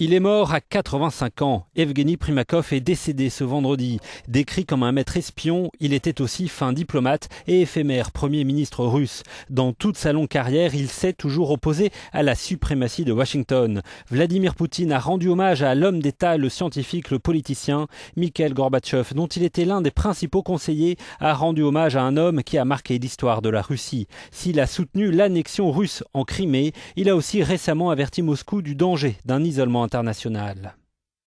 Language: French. Il est mort à 85 ans. Evgueni Primakov est décédé ce vendredi. Décrit comme un maître espion, il était aussi fin diplomate et éphémère Premier ministre russe. Dans toute sa longue carrière, il s'est toujours opposé à la suprématie de Washington. Vladimir Poutine a rendu hommage à l'homme d'État, le scientifique, le politicien. Mikhaïl Gorbatchev, dont il était l'un des principaux conseillers, a rendu hommage à un homme qui a marqué l'histoire de la Russie. S'il a soutenu l'annexion russe en Crimée, il a aussi récemment averti Moscou du danger d'un isolement international.